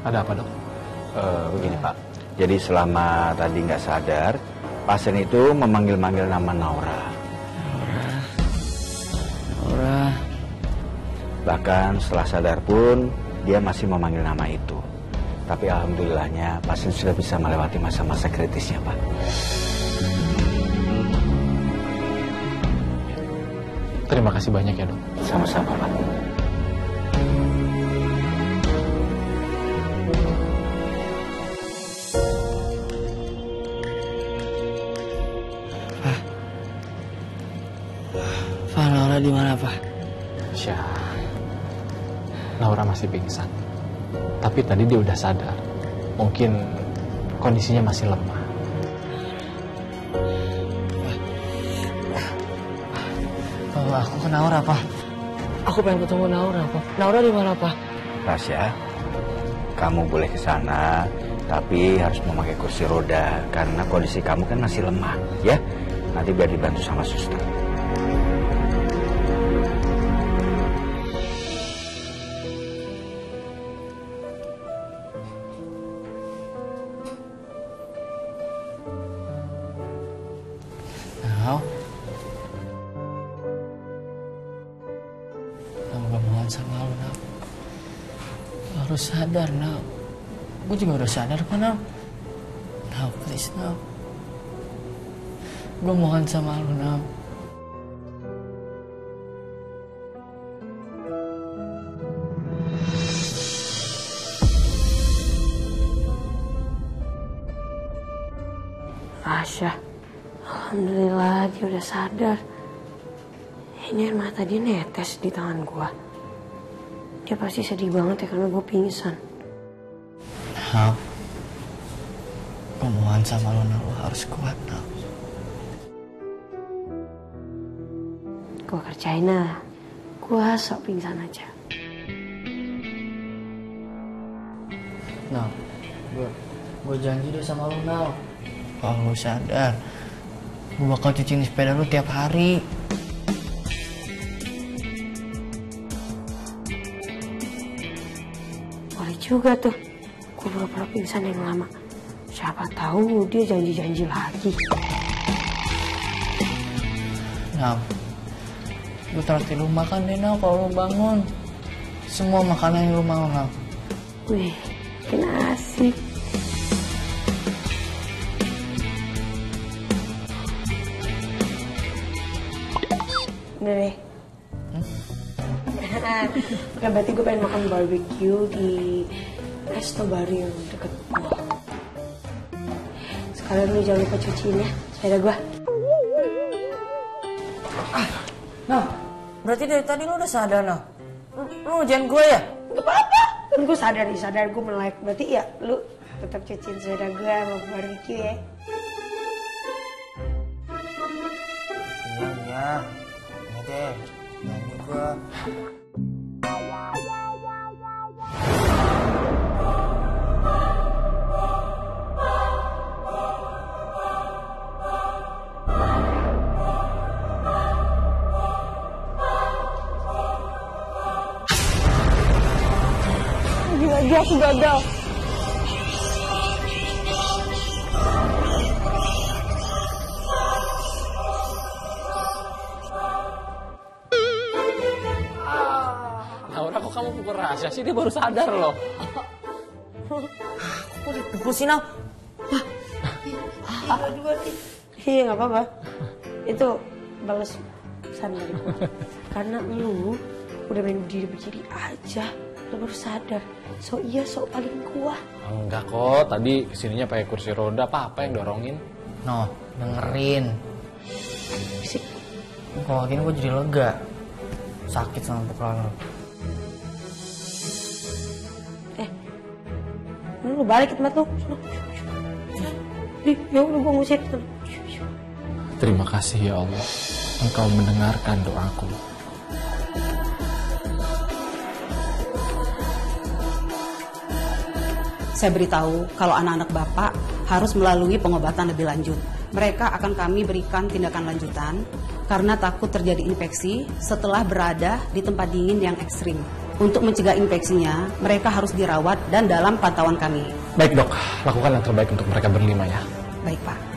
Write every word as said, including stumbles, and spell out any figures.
Ada apa, dok? Uh, begini, Pak. Jadi selama tadi nggak sadar, pasien itu memanggil-manggil nama Naura. Naura. Naura. Bahkan setelah sadar pun, dia masih memanggil nama itu. Tapi alhamdulillahnya, pasien sudah bisa melewati masa-masa kritisnya, Pak. Terima kasih banyak ya, dok. Sama-sama, Pak. Pak. Pak, Laura di mana, Pak? Syah. Laura masih pingsan. Tapi tadi dia udah sadar. Mungkin kondisinya masih lemah. Bawa aku ke Naura, Pak. Aku pengen ketemu Naura, Pak. Naura di mana, Pak? Rahsya, kamu boleh ke sana, tapi harus memakai kursi roda karena kondisi kamu kan masih lemah, ya. Nanti biar dibantu sama suster. Sama lu, Nau. Harus sadar, Nau. Gue juga udah sadar, kok, Nau. Nau, please, Nau. Gue mohon sama lu, Nau. Rahsya, alhamdulillah dia udah sadar. Ini air mata dia netes di tangan gue. Dia pasti sedih banget ya karena gue pingsan. Nah, omongan sama Luna lo harus kuat, Nah. Gue kerjain lah. Gue sok pingsan aja. Nah, gue, gue janji deh sama Luna. Kalau lo sadar, gue bakal cuciin sepeda lo tiap hari. Juga tuh, gue pura-pura pingsan yang lama. Siapa tahu dia janji-janji lagi. Nah, lu terakhir lu makan deh, Nah, kalau lu bangun. Semua makanan yang lu mau, Nah. Wih, kena asik. Udah deh. Bukan berarti gue pengen makan barbecue di resto baru yang deket gue. Sekalian lu jangan lupa cuciin ya sepeda gue. Ah, Nah, berarti dari tadi lu udah sadar, Nah. Lu jangan gue ya? Gak apa-apa. Kan gue sadar, sadar gue melek. Berarti ya lu tetap cuciin sepeda gue sama barbecue ya. Iya, iya deh. Ini gue. Dia sudah ada. Naura, kok kamu pukul Rahsya sih? Dia baru sadar loh. Kok dipukul sih, Nau? Iya, nggak apa-apa. Itu balas pesan dari gue. Karena lu udah main berdiri-berdiri aja. Lu baru sadar. So iya, so paling kuat. Enggak kok, tadi kesininya pakai kursi roda, apa-apa yang dorongin. No, dengerin. Fisik. Kalau gini gue jadi lega. Sakit sama pukulan lo. Eh, lu balik ke tempat lu. Nih, ya udah gue ngusir. Terima kasih ya Allah, Engkau mendengarkan doaku. Saya beritahu kalau anak-anak Bapak harus melalui pengobatan lebih lanjut. Mereka akan kami berikan tindakan lanjutan karena takut terjadi infeksi setelah berada di tempat dingin yang ekstrim. Untuk mencegah infeksinya, mereka harus dirawat dan dalam pantauan kami. Baik dok, lakukan yang terbaik untuk mereka berlima ya. Baik pak.